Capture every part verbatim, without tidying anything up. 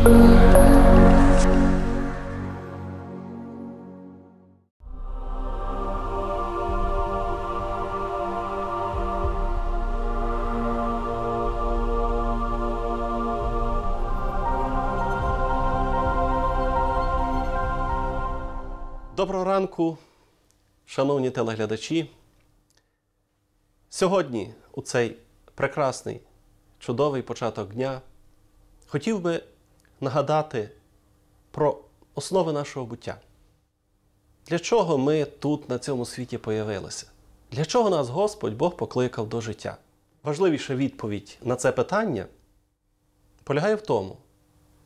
Доброго ранку, шановні телеглядачі. Сьогодні, у цей прекрасний, чудовий початок дня, хотів би нагадати про основи нашого буття. Для чого ми тут, на цьому світі, появилися? Для чого нас Господь Бог покликав до життя? Важливіша відповідь на це питання полягає в тому,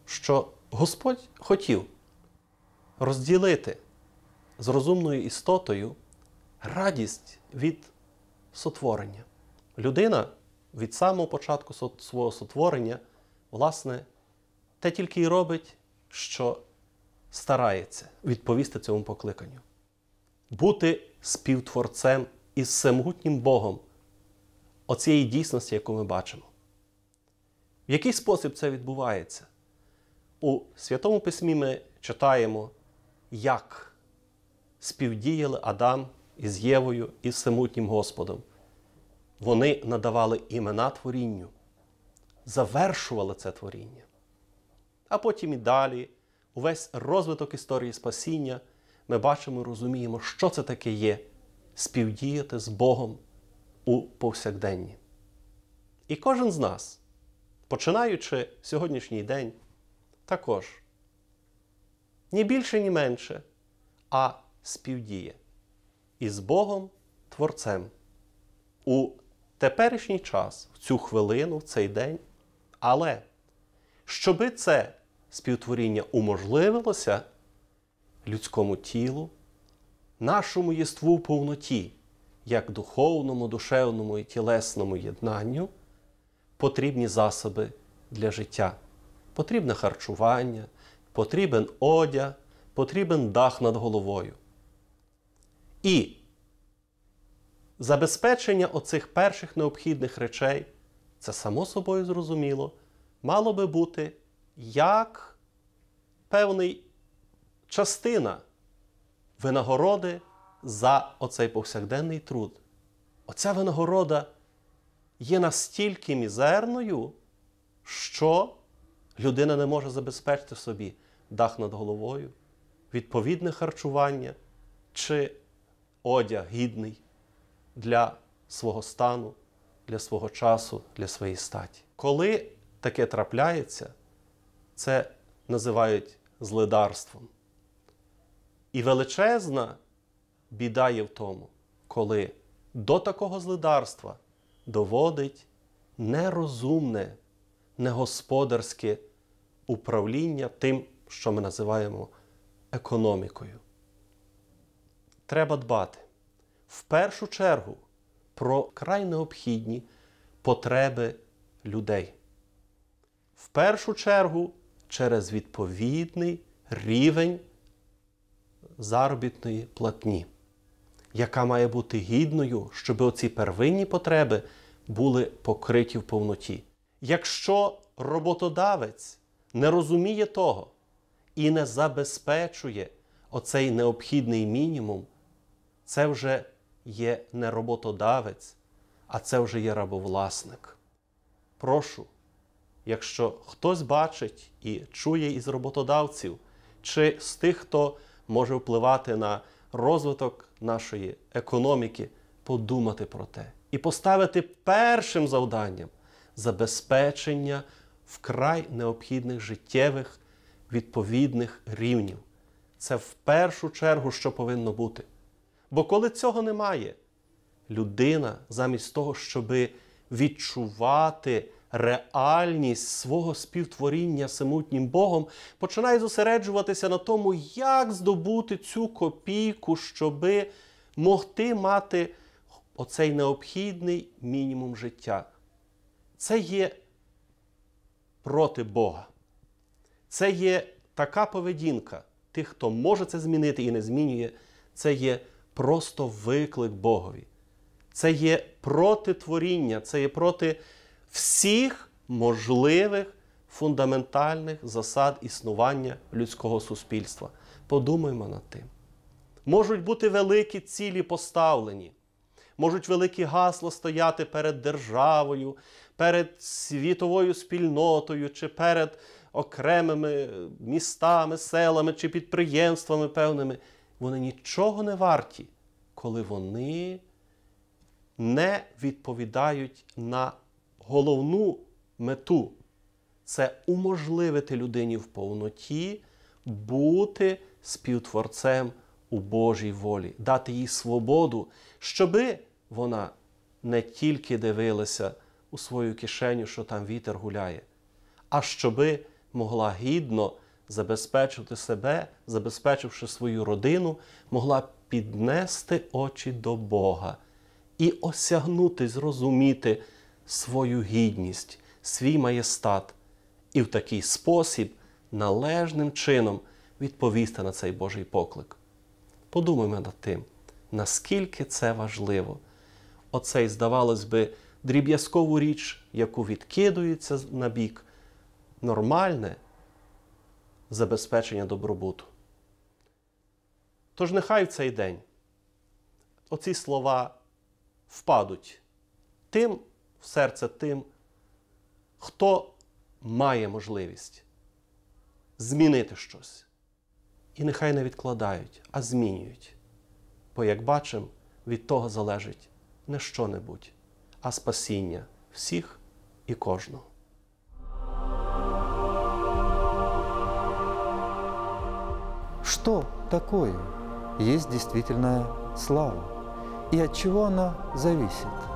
що Господь хотів розділити з розумною істотою радість від сотворення. Людина від самого початку свого сотворення, власне, те тільки й робить, що старається відповісти цьому покликанню. Бути співтворцем із всемогутнім Богом оцієї дійсності, яку ми бачимо. В який спосіб це відбувається? У Святому Письмі ми читаємо, як співдіяли Адам із Євою і всемогутнім Господом. Вони надавали імена творінню, завершували це творіння. А потім і далі, увесь розвиток історії спасіння, ми бачимо і розуміємо, що це таке є співдіяти з Богом у повсякденні. І кожен з нас, починаючи сьогоднішній день, також ні більше, ні менше, а співдіє із Богом Творцем у теперішній час, в цю хвилину, в цей день. Але, щоби це співтворіння уможливилося людському тілу, нашому єству в повноті, як духовному, душевному і тілесному єднанню, потрібні засоби для життя. Потрібне харчування, потрібен одяг, потрібен дах над головою. І забезпечення оцих перших необхідних речей, це само собою зрозуміло, мало би бути як певна частина винагороди за оцей повсякденний труд. Оця винагорода є настільки мізерною, що людина не може забезпечити собі дах над головою, відповідне харчування чи одяг гідний для свого стану, для свого часу, для своєї статі. Коли таке трапляється, це називають злидарством. І величезна біда є в тому, коли до такого злидарства доводить нерозумне, негосподарське управління тим, що ми називаємо економікою. Треба дбати в першу чергу про край необхідні потреби людей. В першу чергу через відповідний рівень заробітної платні, яка має бути гідною, щоб оці первинні потреби були покриті в повноті. Якщо роботодавець не розуміє того і не забезпечує оцей необхідний мінімум, це вже є не роботодавець, а це вже є рабовласник. Прошу, якщо хтось бачить і чує із роботодавців, чи з тих, хто може впливати на розвиток нашої економіки, подумати про те і поставити першим завданням забезпечення вкрай необхідних життєвих відповідних рівнів. Це в першу чергу, що повинно бути. Бо коли цього немає, людина замість того, щоб відчувати реальність свого співтворіння всемогутнім Богом, починає зосереджуватися на тому, як здобути цю копійку, щоб могти мати оцей необхідний мінімум життя. Це є проти Бога. Це є така поведінка тих, хто може це змінити і не змінює, це є просто виклик Богові. Це є проти творіння, це є проти всіх можливих фундаментальних засад існування людського суспільства. Подумаймо над тим. Можуть бути великі цілі поставлені, можуть великі гасла стояти перед державою, перед світовою спільнотою, чи перед окремими містами, селами, чи підприємствами певними. Вони нічого не варті, коли вони не відповідають на головну мету. Це уможливити людині в повноті бути співтворцем у Божій волі, дати їй свободу, щоби вона не тільки дивилася у свою кишеню, що там вітер гуляє, а щоби могла гідно забезпечити себе, забезпечивши свою родину, могла піднести очі до Бога і осягнути, зрозуміти свою гідність, свій маєстат і в такий спосіб належним чином відповісти на цей Божий поклик. Подумаймо над тим, наскільки це важливо. Оцей, здавалось би, дріб'язкову річ, яку відкидується на бік, нормальне забезпечення добробуту. Тож нехай в цей день оці слова впадуть тим в серце тим, хто має можливість змінити щось. І нехай не відкладають, а змінюють. Бо, як бачимо, від того залежить не що-небудь, а спасіння всіх і кожного. Что такое есть действительная слава? И от чего она зависит?